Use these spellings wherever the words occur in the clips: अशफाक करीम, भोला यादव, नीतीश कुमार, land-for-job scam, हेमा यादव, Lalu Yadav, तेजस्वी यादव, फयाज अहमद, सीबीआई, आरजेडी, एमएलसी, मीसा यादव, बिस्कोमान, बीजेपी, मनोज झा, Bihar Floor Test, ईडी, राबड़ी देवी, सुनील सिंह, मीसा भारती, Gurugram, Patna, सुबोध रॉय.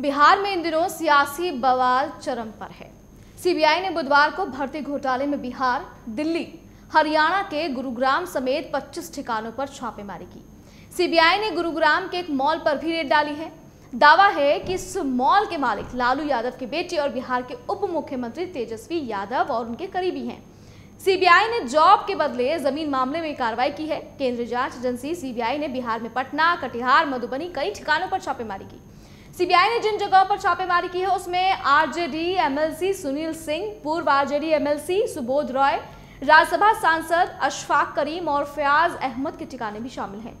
बिहार में इन दिनों सियासी बवाल चरम पर है। सीबीआई ने बुधवार को भर्ती घोटाले में बिहार, दिल्ली, हरियाणा के गुरुग्राम समेत 25 ठिकानों पर छापेमारी की। सीबीआई ने गुरुग्राम के एक मॉल पर भी रेड डाली है। दावा है कि इस मॉल के मालिक लालू यादव के बेटे और बिहार के उप मुख्यमंत्री तेजस्वी यादव और उनके करीबी हैं। सीबीआई ने जॉब के बदले जमीन मामले में कार्रवाई की है। केंद्रीय जांच एजेंसी सीबीआई ने बिहार में पटना, कटिहार, मधुबनी कई ठिकानों पर छापेमारी की। सीबीआई ने जिन जगहों पर छापेमारी की है उसमें आरजेडी एमएलसी सुनील सिंह, पूर्व आरजेडी एमएलसी सुबोध रॉय, राज्यसभा सांसद अशफाक करीम और फयाज अहमद के ठिकाने भी शामिल हैं।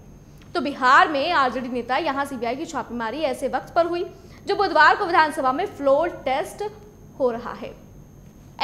तो बिहार में आरजेडी नेता यहाँ सीबीआई की छापेमारी ऐसे वक्त पर हुई जो बुधवार को विधानसभा में फ्लोर टेस्ट हो रहा है।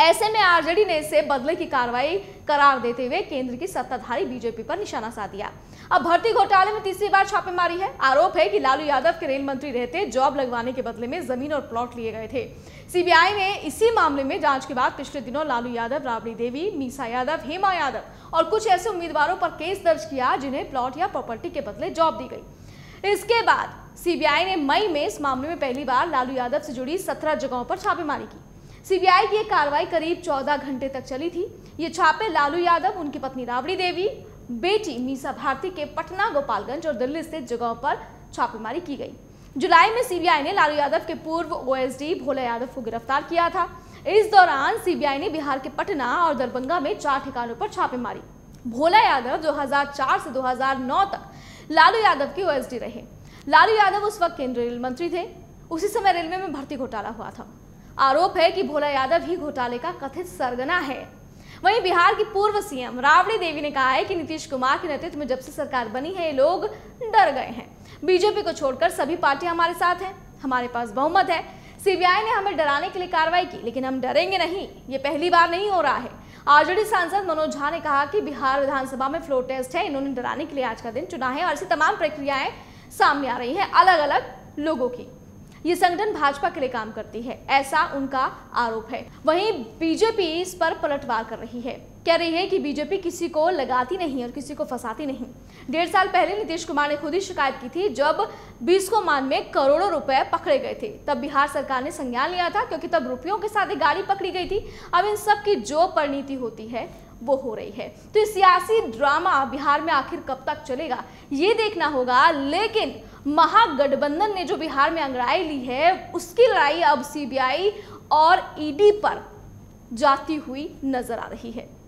ऐसे में आरजेडी ने इसे बदले की कार्रवाई करार देते हुए केंद्र की सत्ताधारी बीजेपी पर निशाना साधा दिया। अब भर्ती घोटाले में तीसरी बार छापेमारी है। आरोप है कि लालू यादव के रेल मंत्री रहते जॉब लगवाने के बदले में जमीन और प्लॉट लिए गए थे। सीबीआई ने इसी मामले में जांच के बाद पिछले दिनों लालू यादव, राबड़ी देवी, मीसा यादव, हेमा यादव और कुछ ऐसे उम्मीदवारों पर केस दर्ज किया जिन्हें प्लॉट या प्रॉपर्टी के बदले जॉब दी गई। इसके बाद सीबीआई ने मई में इस मामले में पहली बार लालू यादव से जुड़ी 17 जगहों पर छापेमारी की। सीबीआई की ये कार्रवाई करीब 14 घंटे तक चली थी। ये छापे लालू यादव, उनकी पत्नी राबड़ी देवी, बेटी मीसा भारती के पटना, गोपालगंज और दिल्ली स्थित जगहों पर छापेमारी की गई। जुलाई में सीबीआई ने लालू यादव के पूर्व ओएसडी भोला यादव को गिरफ्तार किया था। इस दौरान सीबीआई ने बिहार के पटना और दरभंगा में 4 ठिकानों पर छापेमारी। भोला यादव 2004 से 2009 तक लालू यादव के ओएसडी रहे। लालू यादव उस वक्त केंद्रीय रेल मंत्री थे। उसी समय रेलवे में भर्ती घोटाला हुआ था। आरोप है कि भोला यादव ही घोटाले का कथित सरगना है। वहीं बिहार की पूर्व सीएम राबड़ी देवी ने कहा है कि नीतीश कुमार के नेतृत्व में जब से सरकार बनी है ये लोग डर गए हैं। बीजेपी को छोड़कर सभी पार्टियां हमारे साथ हैं, हमारे पास बहुमत है। सीबीआई ने हमें डराने के लिए कार्रवाई की, लेकिन हम डरेंगे नहीं। ये पहली बार नहीं हो रहा है। आरजेडी सांसद मनोज झा ने कहा कि बिहार विधानसभा में फ्लोर टेस्ट है, इन्होंने डराने के लिए आज का दिन चुना है और ऐसी तमाम प्रक्रियाएं सामने आ रही है अलग अलग लोगों की। ये संगठन भाजपा के लिए काम करती है, ऐसा उनका आरोप है। वहीं बीजेपी इस पर पलटवार कर रही है, कह रही है कि बीजेपी किसी को लगाती नहीं और किसी को फंसाती नहीं। 1.5 साल पहले नीतीश कुमार ने खुद ही शिकायत की थी जब बिस्कोमान में करोड़ों रुपए पकड़े गए थे। तब बिहार सरकार ने संज्ञान लिया था क्योंकि तब रुपयों के साथ एक गाड़ी पकड़ी गई थी। अब इन सब की जो परिणति होती है वो हो रही है। तो ये सियासी ड्रामा बिहार में आखिर कब तक चलेगा ये देखना होगा। लेकिन महागठबंधन ने जो बिहार में अंगड़ाई ली है उसकी लड़ाई अब सीबीआई और ईडी पर जाती हुई नजर आ रही है।